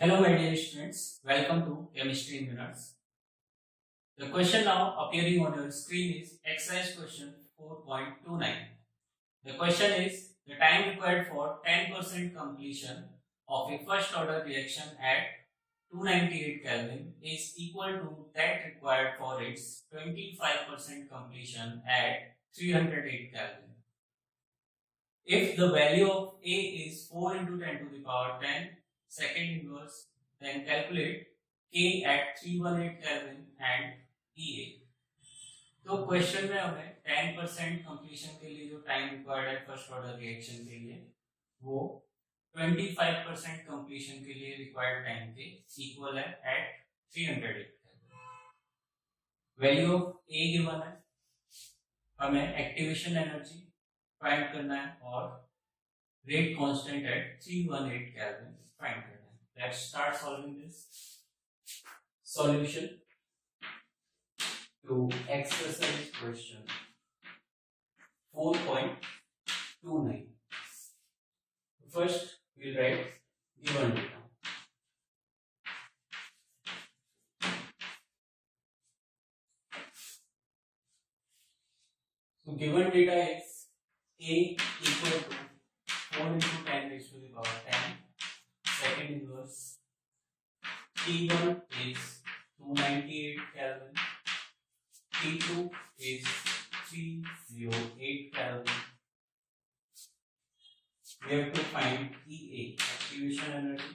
Hello my dear students, welcome to Chemistry in Minutes. The question now appearing on your screen is exercise question 4.29. The question is the time required for 10% completion of a first order reaction at 298 Kelvin is equal to that required for its 25% completion at 308 Kelvin. If the value of A is 4 into 10 to the power 10 second inverse, then calculate K at 318 Kelvin and EA. तो question में हमें 10% completion के लिए जो time required है first order reaction के लिए वो 25% completion के लिए रिक्वायर्ड टाइम के इक्वल है at 308 Kelvin. Value of A given है, हमें एक्टिवेशन एनर्जी फाइंड करना है और rate constant at 318 Kelvin find करना है. Let's start solving this solution to exercise question 4.29. First we write given data. So given data is A equal to 4 into 10 raised to the power 10 second inverse, T1 is 298 Kelvin, T2 is 308 Kelvin. We have to find EA, activation energy,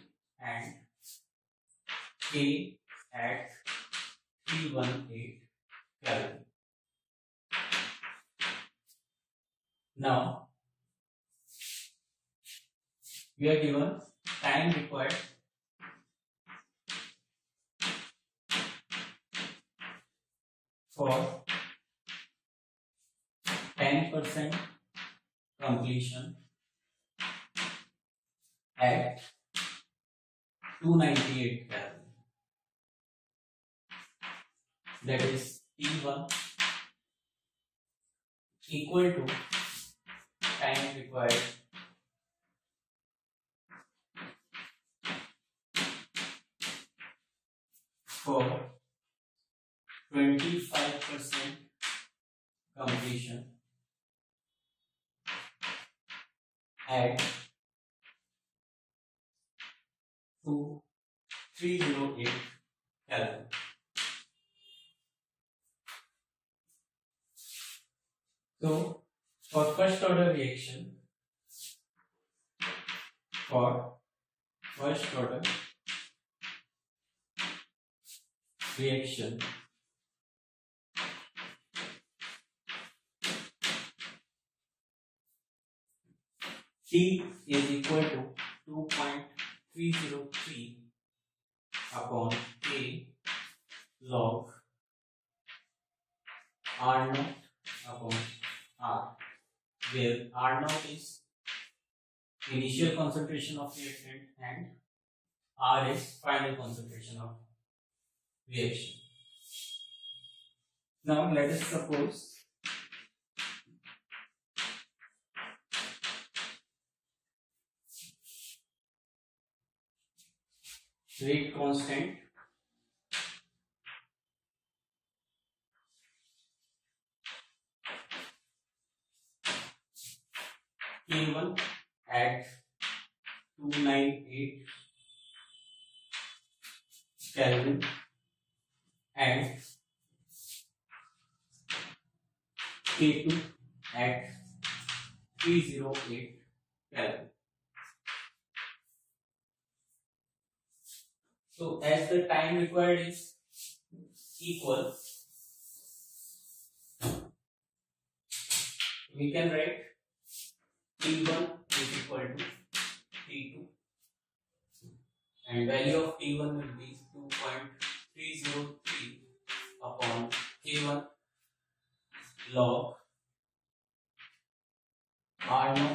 and K at 318 Kelvin. Now we are given time required for 10% completion at 298 Kelvin. That is T1 equal to time required for 25% completion at 308 Kelvin. So for first order reaction, T is equal to 2.303 upon K log R naught upon R, where R naught is initial concentration of reactant and R is final concentration of reaction. Now let us suppose rate constant K1 at 298 Kelvin and K2 at 308 Kelvin. So as the time required is equal, we can write T1 is equal to T2 and value of T1 will be 2.303 upon K1 log R0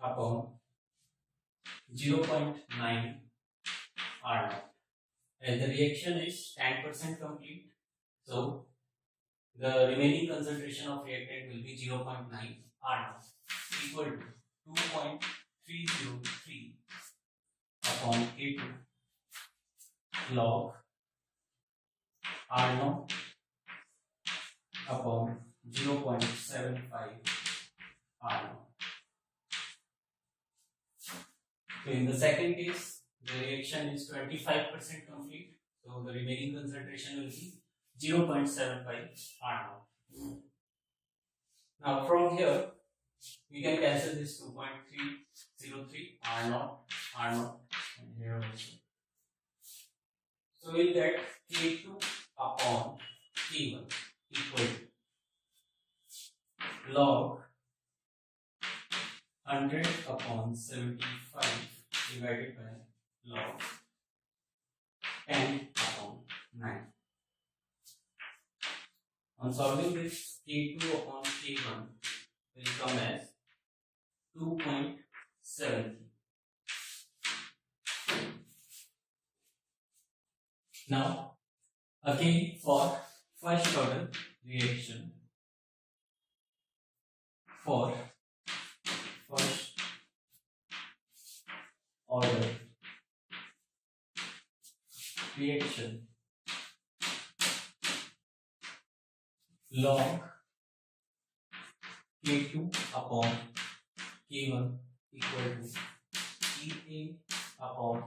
upon 0.9 R0. As the reaction is 10% complete, so the remaining concentration of reactant will be 0.9 R0 equal to 2.303 upon K equal log R0 upon 0.75 R0. So in the second case, the reaction is 25% complete, so the remaining concentration will be 0.75 R0. Now from here, we can cancel this 2.303 R0, and here also. So we will get K2 upon K1 equal to log 100 upon 75 divided by log 10 upon 9. On solving this, K2 upon K1 will come as 2.7. Now, again for first order reaction, for first order reaction, log K2 upon K1 equal to EA upon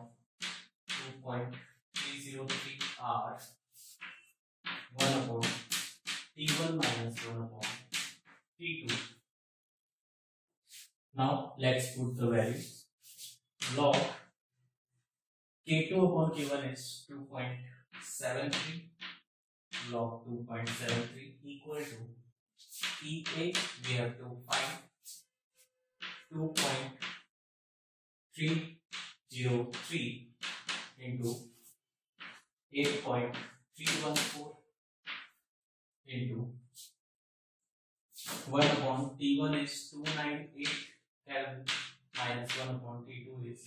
2.303 R 1 upon T1 minus 1 upon T2. Now let's put the values. Log K2 upon K1 is 2.73. Log 2.73 equal to EA, we have to find 2.303 into 8.314 into 1 upon T1 is 298 Kelvin minus 1 upon T2 is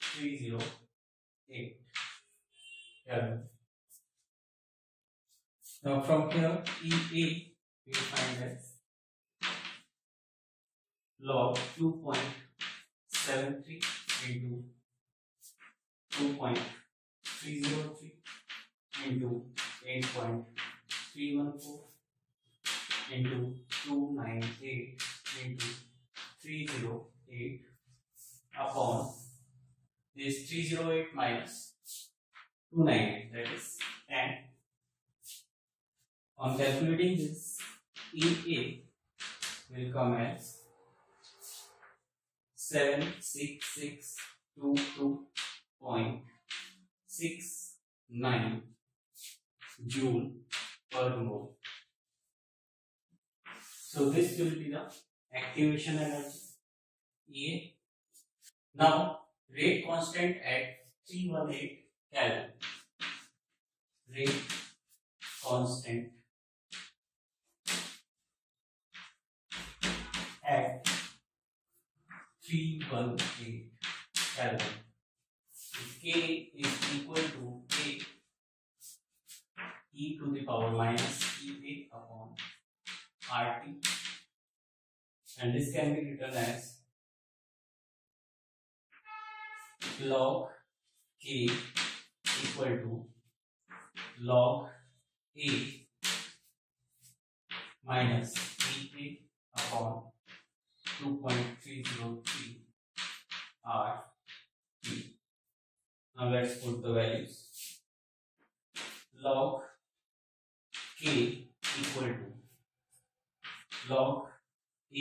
308 Kelvin. Now from here, EA we find as log 2.73 into 2.303 into 8.314 into 298 into 308 upon this 308 minus 298, that is 10. On calculating this, EA will come as 76622.69 joule per mole. So this will be the activation energy EA. Now rate constant at 318 Kelvin. Rate constant at 318 Kelvin. If K is equal to A e to the power minus EA upon RT, and this can be written as log K equal to log A minus EA upon 2.303 R T. Now let's put the values. Log K equal to log A,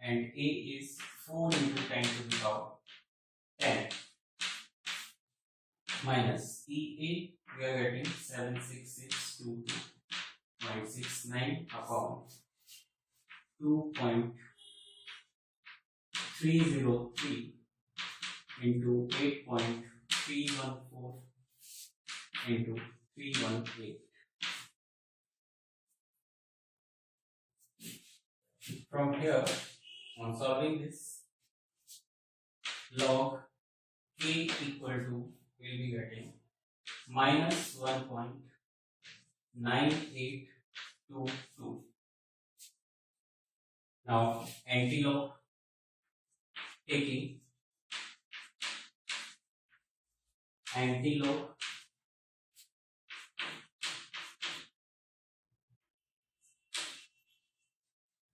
and A is 4 into 10 to the power 10 minus EA, we are getting 76622.69 upon 2.303 into 8.314 into 318. From here, on solving this, log K equal to will be getting minus 1.9822. Now anti-log, taking anti-log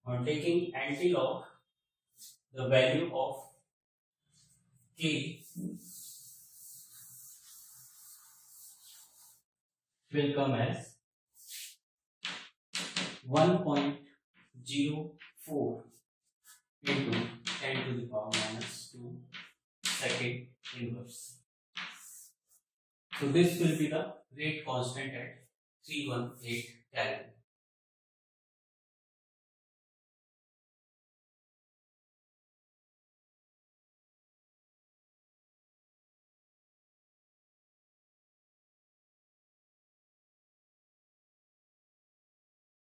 on taking anti-log, the value of k will come as 1.04 into 10 to the power minus 2 second inverse. So this will be the rate constant at 318 Kelvin.